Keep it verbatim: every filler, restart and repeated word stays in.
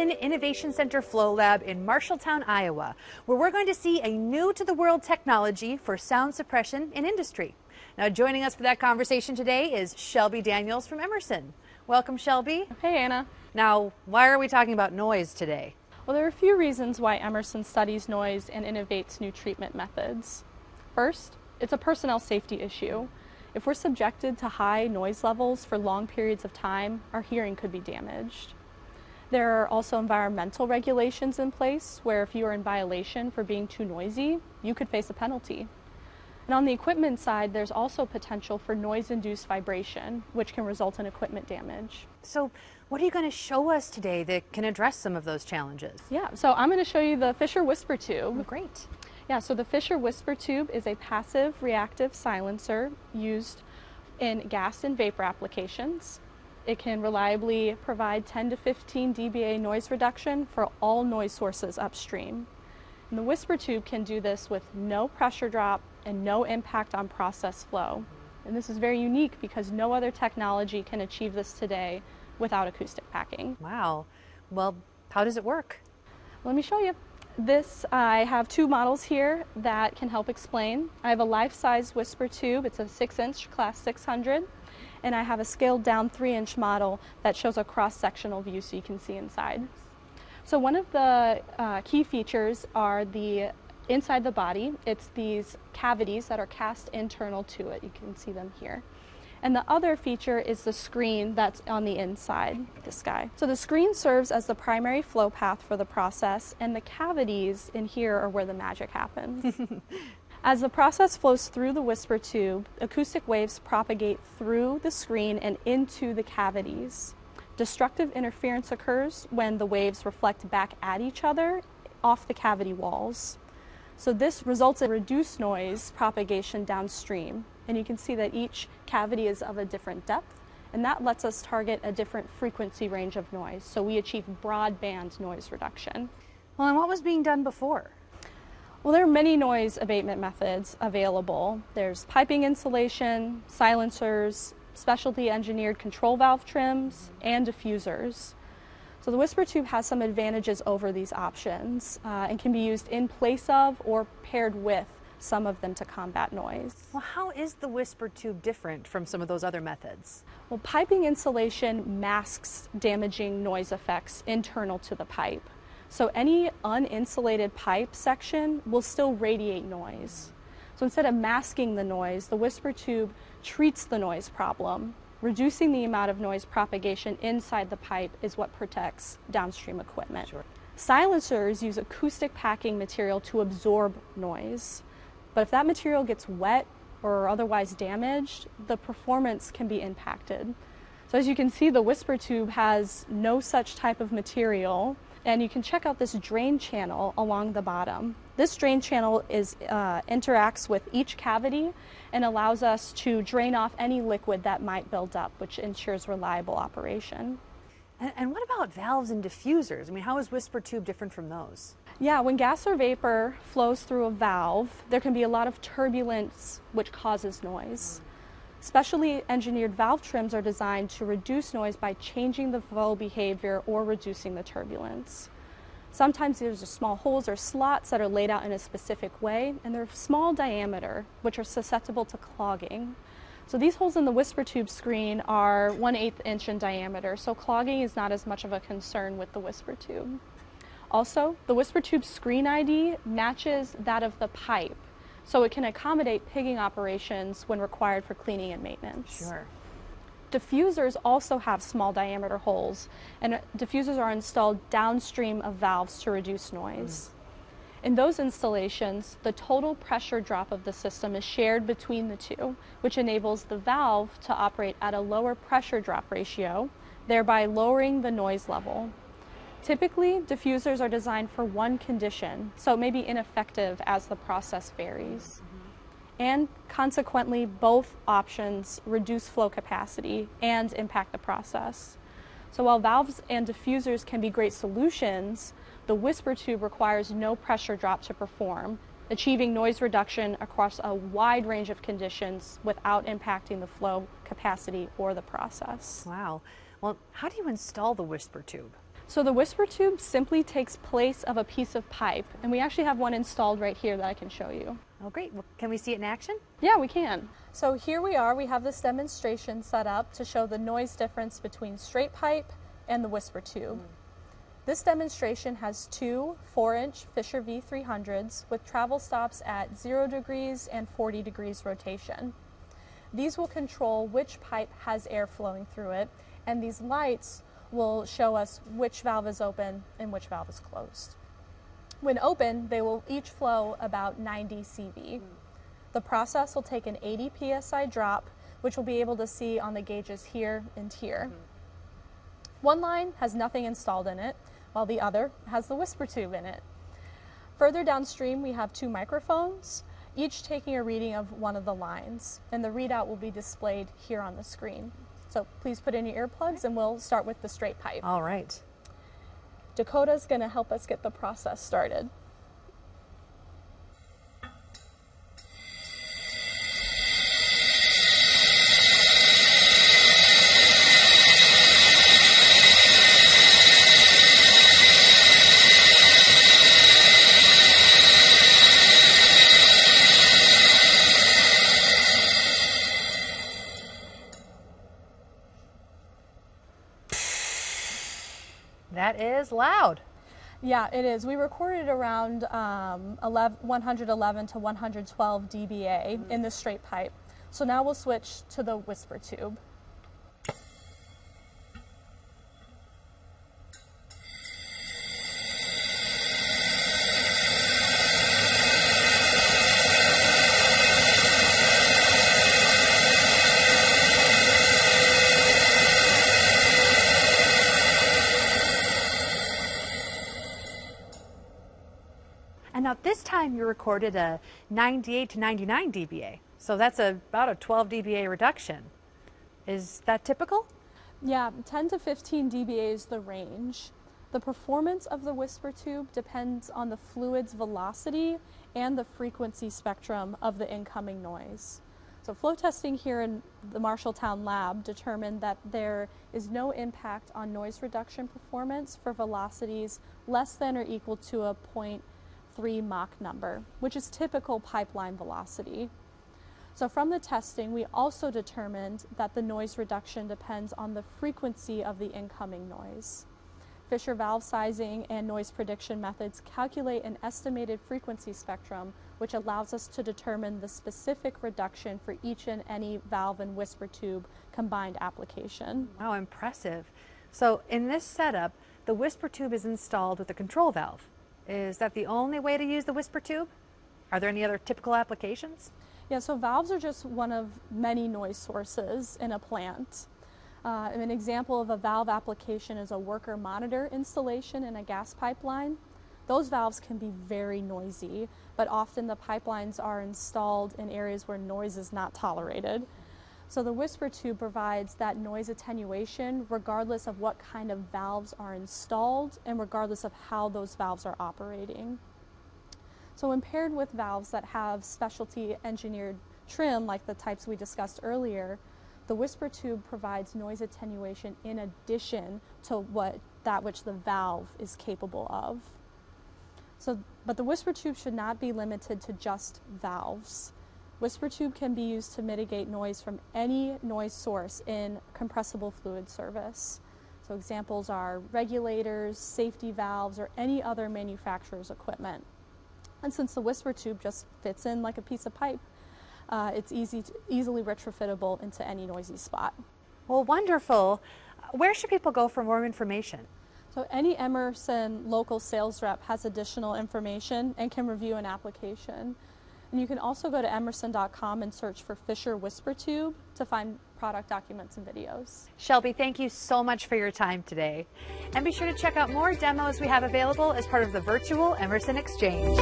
Hamilton Innovation Center Flow Lab in Marshalltown, Iowa, where we're going to see a new-to-the-world technology for sound suppression in industry. Now, joining us for that conversation today is Shelby Daniels from Emerson. Welcome, Shelby. Hey, Anna. Now, why are we talking about noise today? Well, there are a few reasons why Emerson studies noise and innovates new treatment methods. First, it's a personnel safety issue. If we're subjected to high noise levels for long periods of time, our hearing could be damaged. There are also environmental regulations in place where if you are in violation for being too noisy, you could face a penalty. And on the equipment side, there's also potential for noise-induced vibration, which can result in equipment damage. So what are you going to show us today that can address some of those challenges? Yeah, so I'm going to show you the Fisher WhisperTube. Oh, great. Yeah, so the Fisher WhisperTube is a passive reactive silencer used in gas and vapor applications. It can reliably provide ten to fifteen dBA noise reduction for all noise sources upstream. And the WhisperTube can do this with no pressure drop and no impact on process flow. And this is very unique because no other technology can achieve this today without acoustic packing. Wow. Well, how does it work? Let me show you. This, I have two models here that can help explain. I have a life-size WhisperTube. It's a six inch class six hundred. And I have a scaled down three inch model that shows a cross-sectional view so you can see inside. So one of the uh, key features are the inside the body. It's these cavities that are cast internal to it. You can see them here. And the other feature is the screen that's on the inside, this guy. So the screen serves as the primary flow path for the process, and the cavities in here are where the magic happens. As the process flows through the WhisperTube, acoustic waves propagate through the screen and into the cavities. Destructive interference occurs when the waves reflect back at each other off the cavity walls. So this results in reduced noise propagation downstream. And you can see that each cavity is of a different depth, and that lets us target a different frequency range of noise. So we achieve broadband noise reduction. Well, and what was being done before? Well, there are many noise abatement methods available. There's piping insulation, silencers, specialty engineered control valve trims, and diffusers. So the WhisperTube has some advantages over these options uh, and can be used in place of or paired with some of them to combat noise. Well, how is the WhisperTube different from some of those other methods? Well, piping insulation masks damaging noise effects internal to the pipe. So any uninsulated pipe section will still radiate noise. So instead of masking the noise, the WhisperTube treats the noise problem. Reducing the amount of noise propagation inside the pipe is what protects downstream equipment. Sure. Silencers use acoustic packing material to absorb noise, but if that material gets wet or otherwise damaged, the performance can be impacted. So as you can see, the WhisperTube has no such type of material, and you can check out this drain channel along the bottom. This drain channel is, uh, interacts with each cavity and allows us to drain off any liquid that might build up, which ensures reliable operation. And, and what about valves and diffusers? I mean, how is WhisperTube different from those? Yeah, when gas or vapor flows through a valve, there can be a lot of turbulence, which causes noise. Specially engineered valve trims are designed to reduce noise by changing the flow behavior or reducing the turbulence. Sometimes there's small holes or slots that are laid out in a specific way, and they're of small diameter, which are susceptible to clogging. So these holes in the WhisperTube screen are one eighth inch in diameter, so clogging is not as much of a concern with the WhisperTube. Also, the WhisperTube screen I D matches that of the pipe, so it can accommodate pigging operations when required for cleaning and maintenance. Sure. Diffusers also have small diameter holes, and diffusers are installed downstream of valves to reduce noise. Mm. In those installations, the total pressure drop of the system is shared between the two, which enables the valve to operate at a lower pressure drop ratio, thereby lowering the noise level. Typically, diffusers are designed for one condition, so it may be ineffective as the process varies. Mm-hmm. And consequently, both options reduce flow capacity and impact the process. So while valves and diffusers can be great solutions, the WhisperTube requires no pressure drop to perform, achieving noise reduction across a wide range of conditions without impacting the flow capacity or the process. Wow. Well, how do you install the WhisperTube? So the whisper tube simply takes place of a piece of pipe, and we actually have one installed right here that I can show you. Oh great, well, can we see it in action? Yeah, we can. So here we are, we have this demonstration set up to show the noise difference between straight pipe and the whisper tube. Mm. This demonstration has two four inch Fisher V three hundreds with travel stops at zero degrees and forty degrees rotation. These will control which pipe has air flowing through it, and these lights will show us which valve is open and which valve is closed. When open, they will each flow about ninety C V. The process will take an eighty P S I drop, which we'll be able to see on the gauges here and here. One line has nothing installed in it, while the other has the whisper tube in it. Further downstream, we have two microphones, each taking a reading of one of the lines, and the readout will be displayed here on the screen. So please put in your earplugs and we'll start with the straight pipe. All right. Dakota's gonna help us get the process started. That is loud. Yeah, it is. We recorded around um, one eleven to one twelve d B A mm. in the straight pipe. So now we'll switch to the whisper tube. And now this time you recorded a ninety-eight to ninety-nine d B A, so that's a, about a twelve d B A reduction. Is that typical? Yeah, ten to fifteen d B A is the range. The performance of the whisper tube depends on the fluid's velocity and the frequency spectrum of the incoming noise. So flow testing here in the Marshalltown lab determined that there is no impact on noise reduction performance for velocities less than or equal to a point three Mach number, which is typical pipeline velocity. So from the testing, we also determined that the noise reduction depends on the frequency of the incoming noise. Fisher valve sizing and noise prediction methods calculate an estimated frequency spectrum, which allows us to determine the specific reduction for each and any valve and whisper tube combined application. Wow, impressive. So in this setup, the whisper tube is installed with a control valve. Is that the only way to use the whisper tube? Are there any other typical applications? Yeah, so valves are just one of many noise sources in a plant. Uh, an example of a valve application is a worker monitor installation in a gas pipeline. Those valves can be very noisy, but often the pipelines are installed in areas where noise is not tolerated. So the whisper tube provides that noise attenuation regardless of what kind of valves are installed and regardless of how those valves are operating. So when paired with valves that have specialty engineered trim like the types we discussed earlier, the whisper tube provides noise attenuation in addition to what that which the valve is capable of. So, but the whisper tube should not be limited to just valves. Whisper tube can be used to mitigate noise from any noise source in compressible fluid service. So examples are regulators, safety valves, or any other manufacturer's equipment. And since the whisper tube just fits in like a piece of pipe, uh, it's easy to, easily retrofittable into any noisy spot. Well, wonderful. Where should people go for more information? So any Emerson local sales rep has additional information and can review an application. And you can also go to emerson dot com and search for Fisher WhisperTube to find product documents and videos. Shelby, thank you so much for your time today. And be sure to check out more demos we have available as part of the virtual Emerson Exchange.